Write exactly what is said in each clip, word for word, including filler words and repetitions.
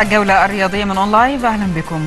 الجولة الرياضية من اون لايف، اهلا بكم.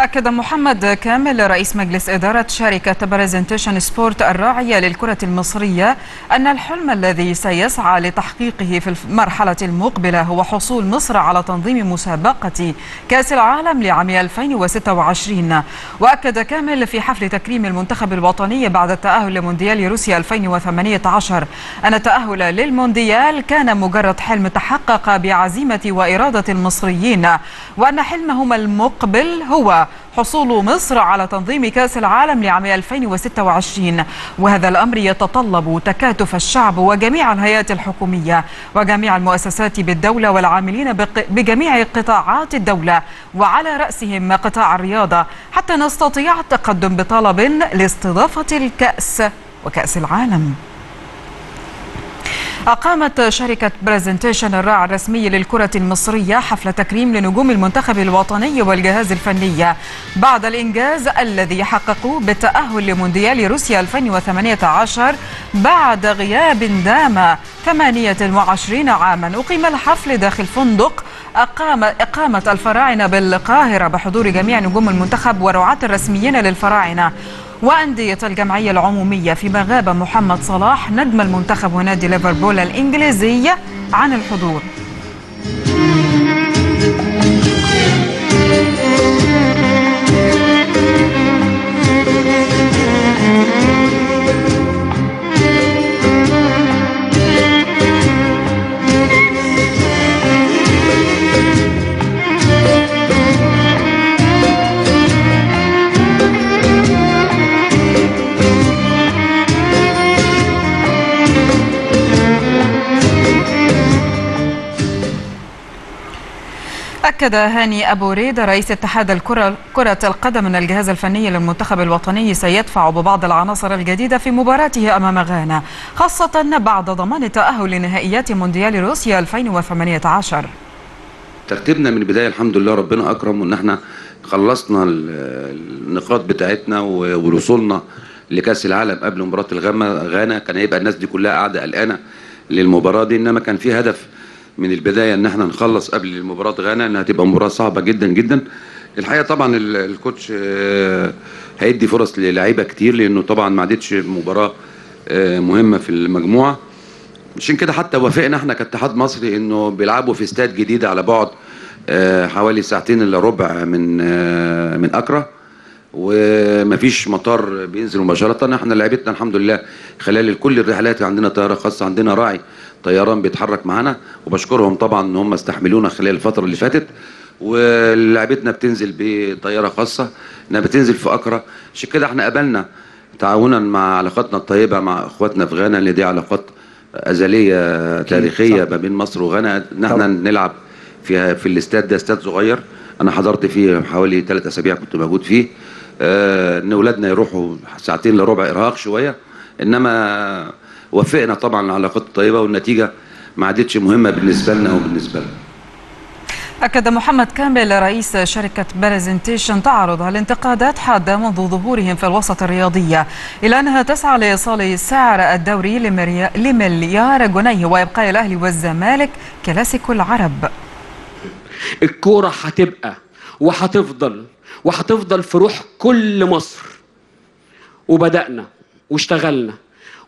أكد محمد كامل رئيس مجلس إدارة شركة بريزنتيشن سبورت الراعية للكرة المصرية أن الحلم الذي سيسعى لتحقيقه في المرحلة المقبلة هو حصول مصر على تنظيم مسابقة كأس العالم لعام ألفين وستة وعشرين. وأكد كامل في حفل تكريم المنتخب الوطني بعد التأهل لمونديال روسيا ألفين وثمانية عشر أن التأهل للمونديال كان مجرد حلم تحقق بعزيمة وإرادة المصريين، وأن حلمهم المقبل هو حصول مصر على تنظيم كأس العالم لعام ألفين وستة وعشرين، وهذا الأمر يتطلب تكاتف الشعب وجميع الهيئات الحكومية وجميع المؤسسات بالدولة والعاملين بجميع قطاعات الدولة وعلى رأسهم قطاع الرياضة، حتى نستطيع التقدم بطلب لاستضافة الكأس وكأس العالم. أقامت شركة بريزنتيشن الراعي الرسمي للكرة المصرية حفل تكريم لنجوم المنتخب الوطني والجهاز الفني بعد الإنجاز الذي حققوه بالتأهل لمونديال روسيا ألفين وثمانية عشر بعد غياب دام ثمانية وعشرين عاما. أقيم الحفل داخل فندق أقام إقامة الفراعنة بالقاهرة بحضور جميع نجوم المنتخب ورعاة الرسميين للفراعنة وأندية الجمعية العمومية، فيما غاب محمد صلاح نجم المنتخب ونادي ليفربول الإنجليزي عن الحضور. أكد هاني أبو ريدة رئيس اتحاد الكرة كرة القدم أن الجهاز الفني للمنتخب الوطني سيدفع ببعض العناصر الجديدة في مباراته أمام غانا، خاصة بعد ضمان التأهل لنهائيات مونديال روسيا ألفين وثمانية عشر. ترتيبنا من البداية الحمد لله ربنا أكرم، وأن احنا خلصنا النقاط بتاعتنا ووصولنا لكأس العالم قبل مباراة غانا. كان هيبقى الناس دي كلها قاعدة قلقانة للمباراة دي، إنما كان في هدف من البدايه ان احنا نخلص قبل مباراه غانا، انها هتبقى مباراه صعبه جدا جدا. الحقيقه طبعا الكوتش هيدي فرص للاعيبه كتير، لانه طبعا ما عادتش مباراه مهمه في المجموعه، عشان كده حتى وافقنا احنا كاتحاد مصري انه بيلعبوا في استاد جديد على بعد حوالي ساعتين الا ربع من من اكرا، ومفيش مطار بينزل مباشره. احنا لعيبتنا الحمد لله خلال كل الرحلات عندنا طياره خاصه، عندنا راعي طيران بيتحرك معانا، وبشكرهم طبعا ان هم استحملونا خلال الفتره اللي فاتت. ولاعيبتنا بتنزل بطياره خاصه انها بتنزل في اكرا، عشان كده احنا قبلنا تعاونا مع علاقاتنا الطيبه مع اخواتنا في غانا، اللي دي علاقات ازليه تاريخيه ما بين مصر وغانا، ان احنا نلعب فيها في الاستاد ده. استاد صغير انا حضرت فيه حوالي ثلاث اسابيع كنت موجود فيه، آه ان اولادنا يروحوا ساعتين لربع ارهاق شويه، انما وفقنا طبعا العلاقات الطيبه والنتيجه ما عادتش مهمه بالنسبه لنا وبالنسبه لهم. أكد محمد كامل رئيس شركة بريزنتيشن تعرض الانتقادات حادة منذ ظهورهم في الوسط الرياضية إلى أنها تسعى لإيصال سعر الدوري لمليار جنيه وإبقاء الأهلي والزمالك كلاسيكو العرب. الكورة هتبقى وهتفضل وهتفضل في روح كل مصر، وبدأنا واشتغلنا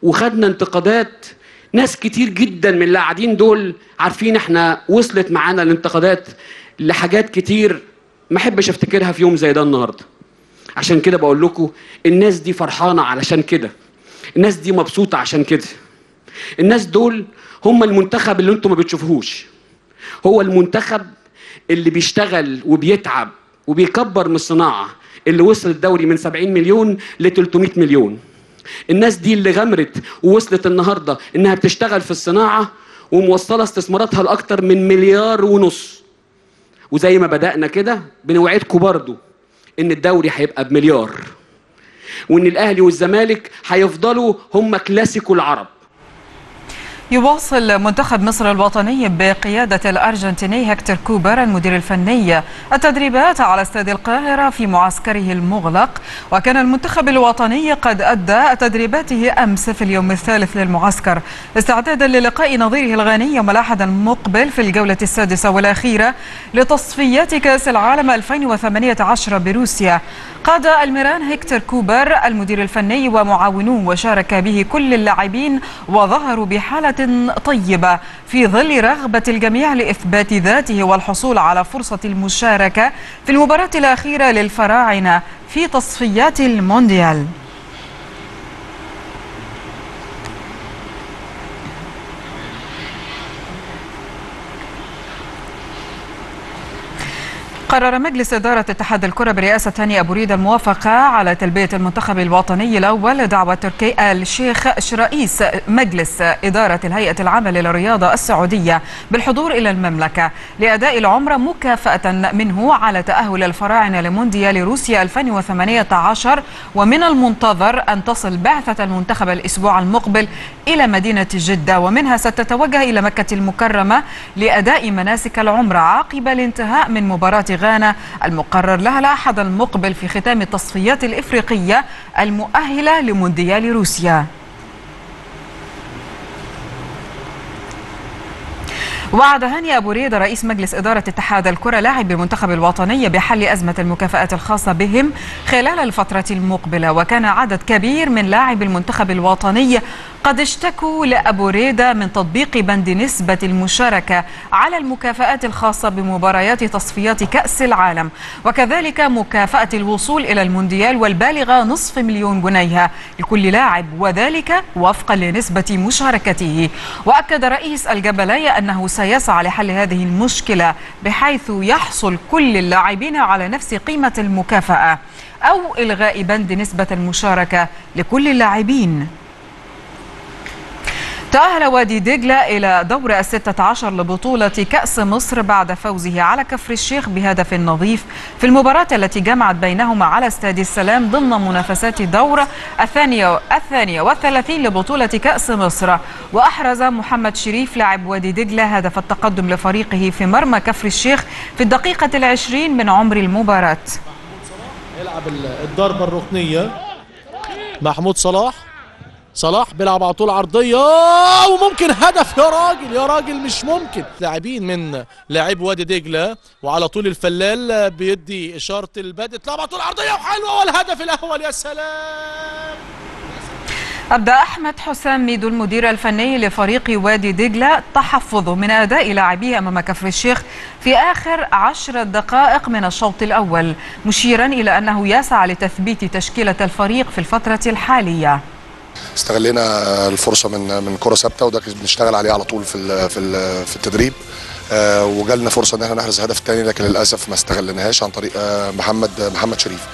وخدنا انتقادات ناس كتير جدا من اللي قاعدين دول، عارفين احنا وصلت معانا الانتقادات لحاجات كتير ما احبش افتكرها في يوم زي ده النهارده. عشان كده بقول لكم الناس دي فرحانه، علشان كده الناس دي مبسوطه، عشان كده الناس دول هم المنتخب اللي انتم ما بتشوفوهوش، هو المنتخب اللي بيشتغل وبيتعب وبيكبر من الصناعه، اللي وصل الدوري من سبعين مليون ل ثلاثمائة مليون. الناس دي اللي غمرت ووصلت النهارده انها بتشتغل في الصناعه وموصله استثماراتها لاكثر من مليار ونص. وزي ما بدأنا كده بنوعدكم برضو ان الدوري هيبقى بمليار، وان الاهلي والزمالك هيفضلوا هم كلاسيكو العرب. يواصل منتخب مصر الوطني بقيادة الأرجنتيني هيكتور كوبر المدير الفني التدريبات على استاد القاهرة في معسكره المغلق. وكان المنتخب الوطني قد أدى تدريباته أمس في اليوم الثالث للمعسكر استعدادا للقاء نظيره الغاني يوم الأحد المقبل في الجولة السادسة والأخيرة لتصفيات كأس العالم ألفين وثمانية عشر بروسيا. قاد الميران هيكتور كوبر المدير الفني ومعاونوه وشارك به كل اللاعبين وظهروا بحالة طيبة في ظل رغبة الجميع لإثبات ذاته والحصول على فرصة المشاركة في المباراة الأخيرة للفراعنة في تصفيات المونديال. قرر مجلس إدارة اتحاد الكرة برئاسة هاني أبو ريدة الموافقة على تلبية المنتخب الوطني الأول دعوة تركي آل شيخ رئيس مجلس إدارة الهيئة العامة للرياضة السعودية بالحضور إلى المملكة لأداء العمرة مكافأة منه على تأهل الفراعنة لمونديال روسيا ألفين وثمانية عشر. ومن المنتظر أن تصل بعثة المنتخب الأسبوع المقبل إلى مدينة جدة ومنها ستتوجه إلى مكة المكرمة لأداء مناسك العمرة عقب الانتهاء من مباراة غانا المقرر لها الأحد المقبل في ختام التصفيات الإفريقية المؤهلة لمونديال روسيا. وعد هاني أبو ريدة رئيس مجلس إدارة اتحاد الكرة لاعبي المنتخب الوطني بحل أزمة المكافآت الخاصة بهم خلال الفترة المقبلة. وكان عدد كبير من لاعبي المنتخب الوطني قد اشتكوا لأبو ريدة من تطبيق بند نسبة المشاركة على المكافآت الخاصة بمباريات تصفيات كأس العالم وكذلك مكافأة الوصول إلى المونديال والبالغة نصف مليون جنيه لكل لاعب وذلك وفقا لنسبة مشاركته. وأكد رئيس الجبلية أنه سيسعى لحل هذه المشكلة بحيث يحصل كل اللاعبين على نفس قيمة المكافأة أو إلغاء بند نسبة المشاركة لكل اللاعبين. تأهل وادي دجلة إلى دور الستة عشر لبطولة كأس مصر بعد فوزه على كفر الشيخ بهدف نظيف في المباراة التي جمعت بينهما على استاد السلام ضمن منافسات دور الثانية الثانية والثلاثين لبطولة كأس مصر. وأحرز محمد شريف لاعب وادي دجلة هدف التقدم لفريقه في مرمى كفر الشيخ في الدقيقة العشرين من عمر المباراة. محمود صلاح يلعب الضربة الركنية. محمود صلاح صلاح بيلعب على طول عرضيه وممكن هدف. يا راجل يا راجل مش ممكن. لاعبين من لاعب وادي دجله وعلى طول الفلال بيدي اشاره البدء تلعب على طول عرضيه وحلوه والهدف الاول. يا سلام. أبدى أحمد حسام ميدو المدير الفني لفريق وادي دجلة تحفظه من أداء لاعبيه أمام كفر الشيخ في آخر عشر دقائق من الشوط الأول مشيرا إلى أنه يسعى لتثبيت تشكيلة الفريق في الفترة الحالية. استغلينا الفرصه من من كره ثابته وده بنشتغل عليه على طول في في التدريب وجالنا فرصه ان احنا نحرز هدف تاني لكن للاسف ما استغلناهاش عن طريق محمد محمد شريف.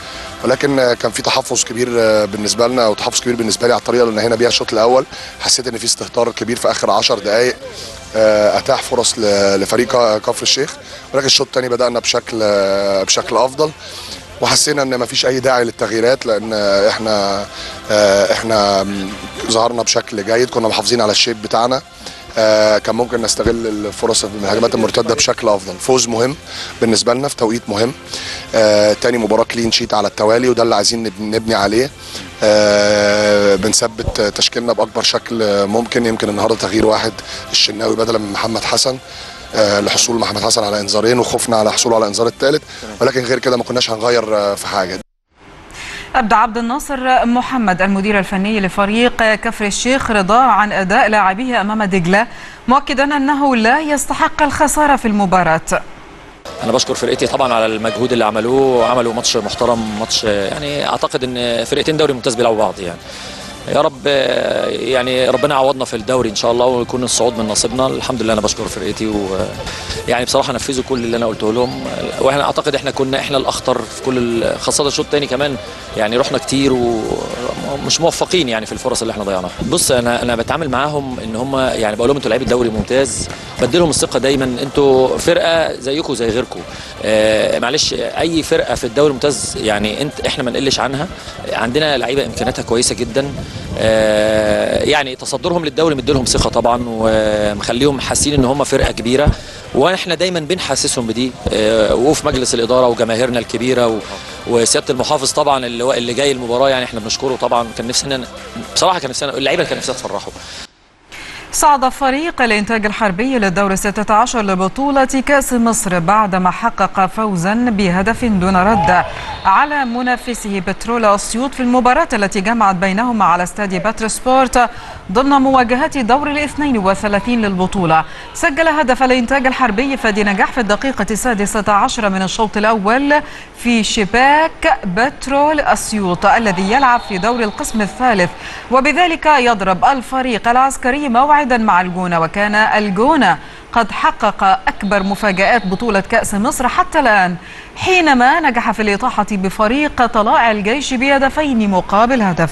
ولكن كان في تحفظ كبير بالنسبه لنا وتحفظ كبير بالنسبه لي على الطريقه اللي نهينا بيها الشوط الاول. حسيت ان في استهتار كبير في اخر عشر دقائق اتاح فرص لفريق كفر الشيخ ولكن الشوط الثاني بدانا بشكل بشكل افضل وحسينا ان مفيش اي داعي للتغييرات لان احنا احنا ظهرنا بشكل جيد. كنا محافظين على الشيب بتاعنا كان ممكن نستغل الفرص من الهجمات المرتده بشكل افضل. فوز مهم بالنسبه لنا في توقيت مهم. تاني مباراه كلين شيت على التوالي وده اللي عايزين نبني عليه. بنثبت تشكيلنا باكبر شكل ممكن. يمكن النهارده تغيير واحد الشناوي بدلا من محمد حسن لحصول محمد حسن على انذارين وخوفنا على حصوله على انذار الثالث ولكن غير كده ما كناش هنغير في حاجه. أبدى عبد الناصر محمد المدير الفني لفريق كفر الشيخ رضاه عن أداء لاعبيه أمام دجلة مؤكدا أنه لا يستحق الخسارة في المباراة. أنا بشكر فرقتي طبعا على المجهود اللي عملوه. عملوا ماتش محترم ماتش يعني أعتقد أن فرقتين دوري ممتاز بيلعبوا بعض يعني. يا رب يعني ربنا يعوضنا في الدوري ان شاء الله ويكون الصعود من نصيبنا. الحمد لله انا بشكر فرقتي ويعني بصراحه نفذوا كل اللي انا قلته لهم واحنا اعتقد احنا كنا احنا الاخطر في كل خاصه الشوط الثاني كمان يعني رحنا كتير و مش موفقين يعني في الفرص اللي احنا ضيعناها. بص انا انا بتعامل معاهم ان هم يعني بقول لهم انتوا لعيبه الدوري ممتاز، بديلهم الثقه دايما، انتوا فرقه زيكم زي غيركم. آه معلش اي فرقه في الدوري الممتاز يعني انت احنا ما نقلش عنها، عندنا لعيبه امكانياتها كويسه جدا. آه يعني تصدرهم للدوري مديلهم ثقه طبعا ومخليهم حاسين ان هم فرقه كبيره، واحنا دايما بنحسسهم بدي. آه وفي مجلس الاداره وجماهيرنا الكبيره و وسياده المحافظ طبعا اللي اللي جاي المباراه يعني احنا بنشكره طبعا. كان نفسنا بصراحه كان نفسنا اللعيبه كان نفسها تفرحوا. صعد فريق الانتاج الحربي للدور الستة عشر لبطوله كاس مصر بعدما حقق فوزا بهدف دون رد على منافسه بترول اسيوط في المباراه التي جمعت بينهما على استاد بترول سبورت ضمن مواجهه دور الاثنين وثلاثين للبطوله. سجل هدف الانتاج الحربي فادي نجاح في الدقيقه السادسة عشر من الشوط الاول في شباك بترول اسيوط الذي يلعب في دور القسم الثالث، وبذلك يضرب الفريق العسكري موعد مع الجونة، وكان الجونة قد حقق أكبر مفاجآت بطولة كأس مصر حتى الآن حينما نجح في الإطاحة بفريق طلائع الجيش بهدفين مقابل هدف.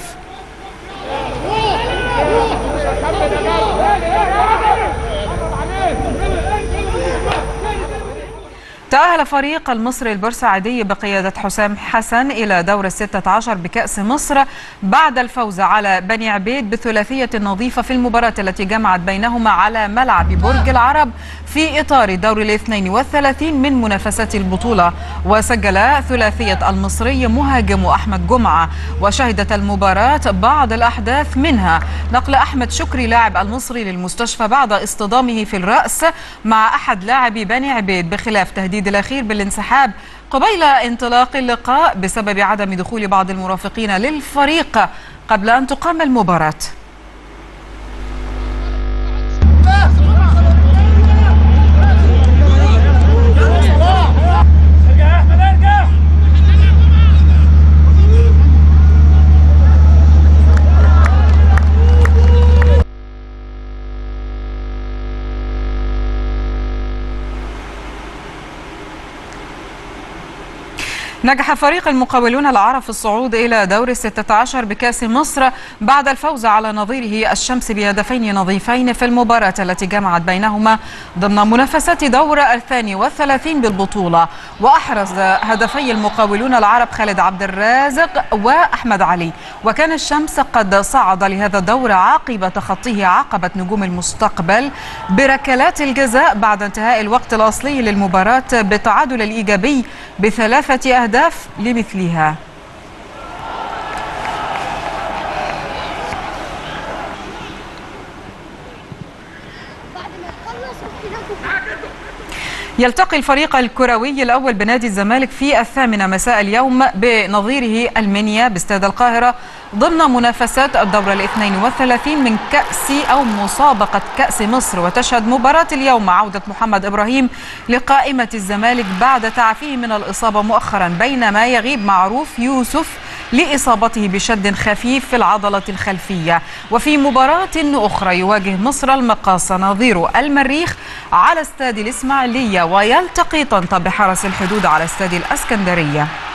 تأهل فريق المصري البورسعيدي بقيادة حسام حسن إلى دور الستة عشر بكأس مصر بعد الفوز على بني عبيد بثلاثية نظيفة في المباراة التي جمعت بينهما على ملعب برج العرب في إطار دور الاثنين والثلاثين من منافسات البطولة. وسجل ثلاثية المصري مهاجم أحمد جمعة، وشهدت المباراة بعض الأحداث منها نقل أحمد شكري لاعب المصري للمستشفى بعد اصطدامه في الرأس مع أحد لاعبي بني عبيد، بخلاف تهديد الأخير بالانسحاب قبيل انطلاق اللقاء بسبب عدم دخول بعض المرافقين للفريق قبل أن تقام المباراة. نجح فريق المقاولون العرب في الصعود إلى دور الستة عشر بكأس مصر بعد الفوز على نظيره الشمس بهدفين نظيفين في المباراة التي جمعت بينهما ضمن منافسات دور الثاني والثلاثين بالبطولة. وأحرز هدفي المقاولون العرب خالد عبد الرازق وأحمد علي، وكان الشمس قد صعد لهذا الدور عقب تخطيه عقبة نجوم المستقبل بركلات الجزاء بعد انتهاء الوقت الأصلي للمباراة بالتعادل الإيجابي بثلاثة أهداف أهداف لمثلها. يلتقي الفريق الكروي الأول بنادي الزمالك في الثامنة مساء اليوم بنظيره المنيا باستاد القاهرة ضمن منافسات الدورة الاثنين والثلاثين من كأس أو مسابقة كأس مصر. وتشهد مباراة اليوم عودة محمد إبراهيم لقائمة الزمالك بعد تعافيه من الإصابة مؤخرا، بينما يغيب معروف يوسف لإصابته بشد خفيف في العضلة الخلفية. وفي مباراة أخرى يواجه مصر المقاصة نظيره المريخ على استاد الإسماعيلية، ويلتقي طنطا بحرس الحدود على استاد الإسكندرية.